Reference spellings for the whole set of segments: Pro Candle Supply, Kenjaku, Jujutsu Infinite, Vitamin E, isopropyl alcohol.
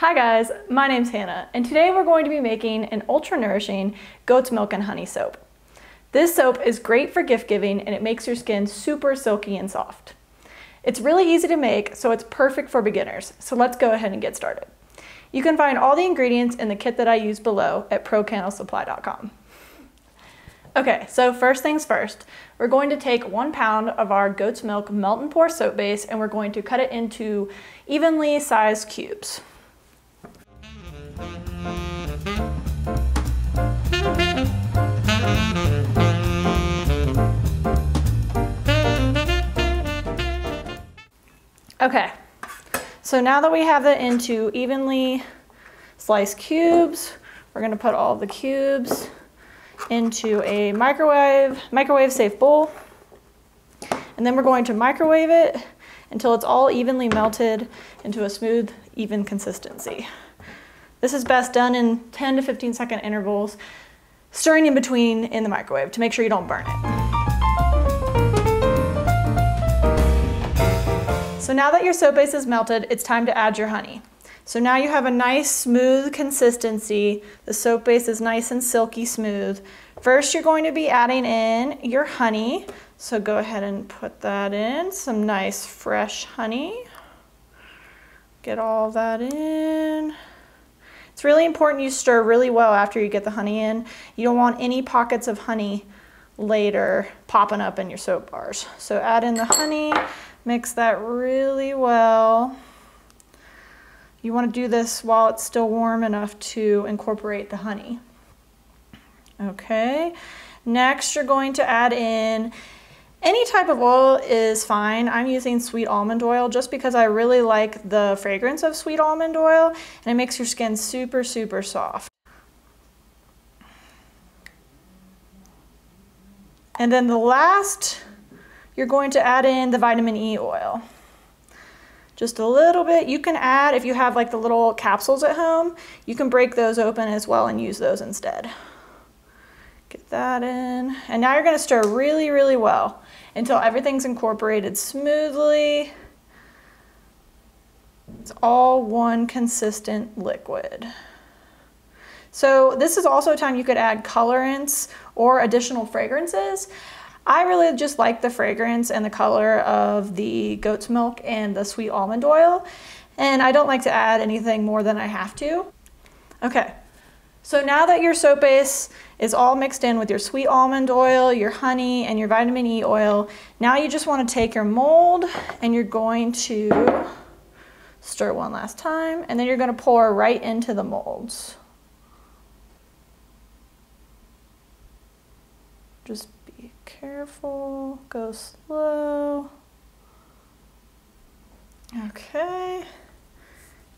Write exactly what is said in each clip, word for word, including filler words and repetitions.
Hi guys, my name's Hannah, and today we're going to be making an ultra nourishing goat's milk and honey soap. This soap is great for gift giving and it makes your skin super silky and soft. It's really easy to make, so it's perfect for beginners. So let's go ahead and get started. You can find all the ingredients in the kit that I use below at pro candle supply dot com. Okay, so first things first, we're going to take one pound of our goat's milk melt and pour soap base and we're going to cut it into evenly sized cubes. Okay, so now that we have that into evenly sliced cubes, we're gonna put all the cubes into a microwave, microwave safe bowl. And then we're going to microwave it until it's all evenly melted into a smooth, even consistency. This is best done in ten to fifteen second intervals, stirring in between in the microwave to make sure you don't burn it. So now that your soap base is melted, it's time to add your honey. So now you have a nice smooth consistency. The soap base is nice and silky smooth. First, you're going to be adding in your honey. So go ahead and put that in, some nice fresh honey. Get all that in. It's really important you stir really well after you get the honey in. You don't want any pockets of honey later popping up in your soap bars. So add in the honey. Mix that really well. You want to do this while it's still warm enough to incorporate the honey. Okay, next you're going to add in any type of oil is fine. I'm using sweet almond oil just because I really like the fragrance of sweet almond oil and it makes your skin super, super soft. And then the last, you're going to add in the vitamin E oil. Just a little bit. You can add, if you have like the little capsules at home, you can break those open as well and use those instead. Get that in. And now you're going to stir really, really well until everything's incorporated smoothly. It's all one consistent liquid. So this is also a time you could add colorants or additional fragrances. I really just like the fragrance and the color of the goat's milk and the sweet almond oil, and I don't like to add anything more than I have to. Okay, so now that your soap base is all mixed in with your sweet almond oil, your honey, and your vitamin E oil, now you just want to take your mold and you're going to stir one last time, and then you're going to pour right into the molds. Just be careful, go slow. Okay,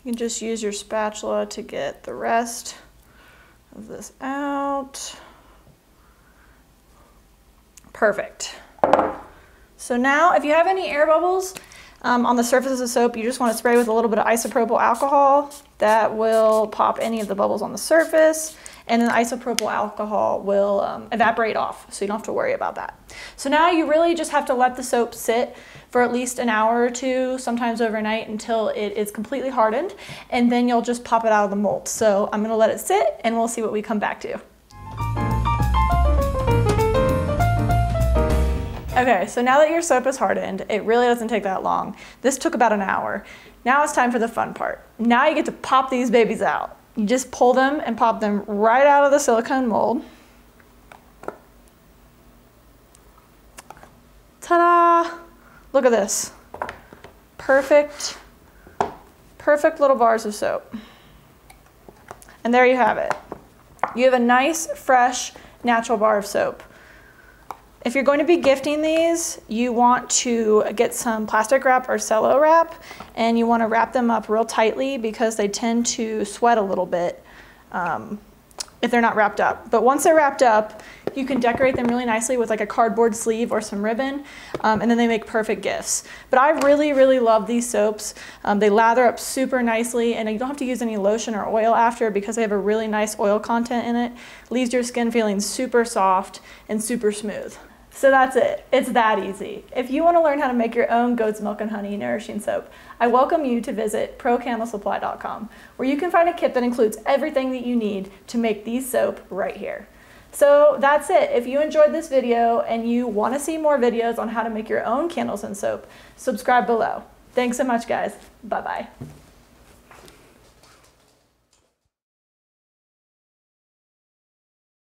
you can just use your spatula to get the rest of this out. Perfect. So now if you have any air bubbles um, on the surface of the soap, you just want to spray with a little bit of isopropyl alcohol. That will pop any of the bubbles on the surface. And then the isopropyl alcohol will um, evaporate off, so you don't have to worry about that. So now you really just have to let the soap sit for at least an hour or two, sometimes overnight, until it is completely hardened, and then you'll just pop it out of the mold. So I'm gonna let it sit and we'll see what we come back to. Okay, so now that your soap is hardened, it really doesn't take that long. This took about an hour. Now it's time for the fun part. Now you get to pop these babies out. You just pull them and pop them right out of the silicone mold. Ta-da! Look at this. Perfect, perfect little bars of soap. And there you have it. You have a nice, fresh, natural bar of soap. If you're going to be gifting these, you want to get some plastic wrap or cello wrap, and you want to wrap them up real tightly because they tend to sweat a little bit um, if they're not wrapped up. But once they're wrapped up, you can decorate them really nicely with like a cardboard sleeve or some ribbon, um, and then they make perfect gifts. But I really, really love these soaps. Um, they lather up super nicely, and you don't have to use any lotion or oil after because they have a really nice oil content in it. Leaves your skin feeling super soft and super smooth. So that's it. It's that easy. If you want to learn how to make your own goat's milk and honey nourishing soap, I welcome you to visit pro candle supply dot com, where you can find a kit that includes everything that you need to make these soap right here. So that's it. If you enjoyed this video and you want to see more videos on how to make your own candles and soap, subscribe below. Thanks so much, guys. Bye-bye.